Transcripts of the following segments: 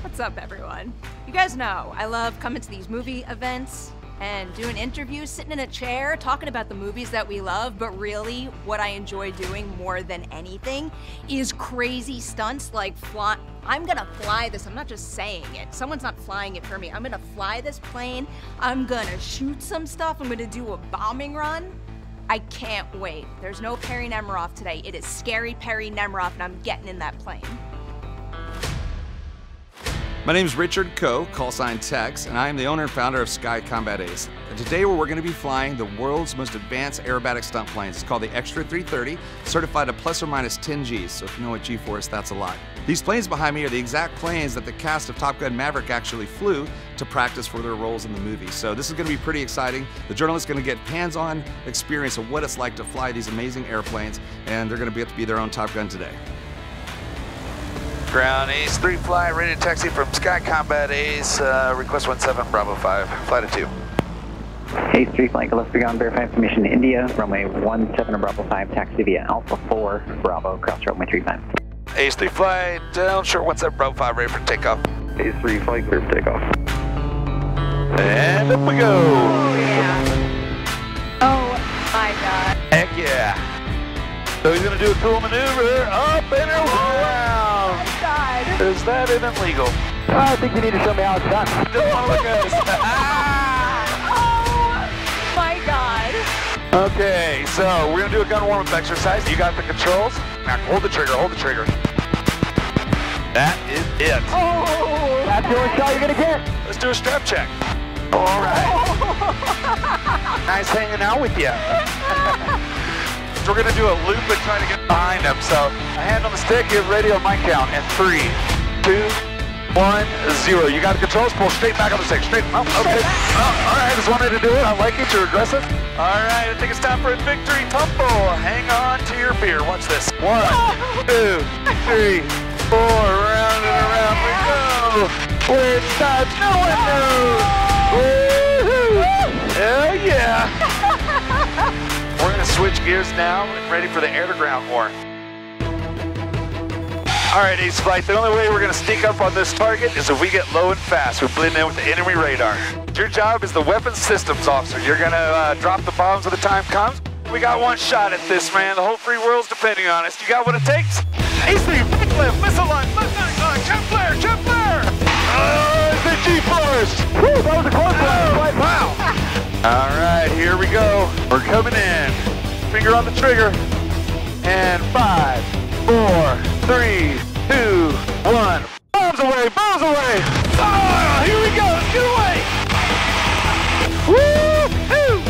What's up, everyone? You guys know I love coming to these movie events and doing interviews, sitting in a chair, talking about the movies that we love, but really what I enjoy doing more than anything is crazy stunts like I'm gonna fly this, I'm not just saying it, someone's not flying it for me, I'm gonna fly this plane, I'm gonna shoot some stuff, I'm gonna do a bombing run. I can't wait. There's no Perri Nemiroff today, it is scary Perri Nemiroff and I'm getting in that plane. My name's Richard "Tex" Cole, callsign Tex, and I am the owner and founder of Sky Combat Ace. And today we're going to be flying the world's most advanced aerobatic stunt planes. It's called the Extra 330, certified at plus or minus 10 Gs, so if you know what G-force, that's a lot. These planes behind me are the exact planes that the cast of Top Gun: Maverick actually flew to practice for their roles in the movie. So this is going to be pretty exciting. The journalist's going to get hands-on experience of what it's like to fly these amazing airplanes, and they're going to be able to be their own Top Gun today. Ground Ace 3 fly, ready to taxi from Sky Combat Ace, request 17 Bravo 5, flight of 2. Ace 3 flying Gillespie on verify information to India, runway 17 or Bravo 5, taxi via Alpha 4, Bravo, cross runway 35. Ace 3 fly, down short 17 Bravo 5, ready for takeoff. Ace 3 fly, clear for takeoff. And up we go! Oh yeah. Oh my god. Heck yeah. So he's going to do a cool maneuver, up and around. Is that even legal? Oh, I think you need to show me how it's done. Don't want to look at this. Oh my god. Okay, so we're going to do a gun warm-up exercise. You got the controls. Now hold the trigger, hold the trigger. That is it. Oh, that's the only shot you're going to get. Let's do a strap check. All right. Nice hanging out with you. We're going to do a loop and try to get behind him. So a hand on the stick, give radio mic count, and 3, 2, 1, 0. You got the controls, pull straight back on the stick. Straight, oh, okay. Oh, all right, just wanted to do it. I like it, you're aggressive. All right, I think it's time for a victory tumble. Hang on to your beer. Watch this. 1, 2, 3, 4, round and around we go. Where it's time, no one knows. Woo-hoo. Hell yeah. We're going to switch gears now and ready for the air-to-ground war. All right, Ace Flight, the only way we're going to sneak up on this target is if we get low and fast. We're blending in with the enemy radar. Your job is the weapons systems officer. You're going to drop the bombs when the time comes. We got one shot at this, man. The whole free world's depending on us. You got what it takes? Ace Flight, left, missile launch, left, jet flare, jet flare! Oh, it's the G-force! Woo, that was a close one. Oh. Wow! All right, here we go. We're coming in. Finger on the trigger. And 5, 4, 3, 2, 1. Bombs away, bombs away. Oh, here we go, let's get away. Woo-hoo!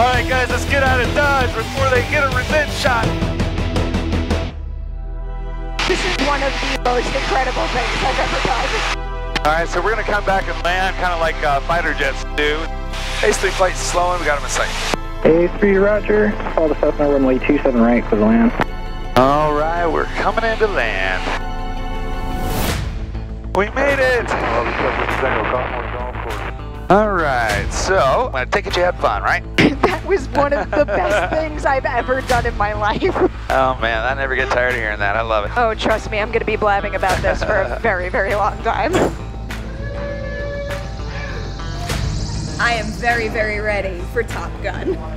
All right, guys, let's get out of Dodge before they get a revenge shot. This is one of the most incredible things I've ever done. All right, so we're gonna come back and land kind of like fighter jets do. Ace 3 flight slowing, we got him in sight. Ace 3, roger. Follow the Cessna runway 27 right for the land. All right, we're coming into land. We made it! All right, so I take it you had fun, right? That was one of the best things I've ever done in my life. Oh man, I never get tired of hearing that. I love it. Oh, trust me, I'm going to be blabbing about this for a very, very long time. I am very, very ready for Top Gun.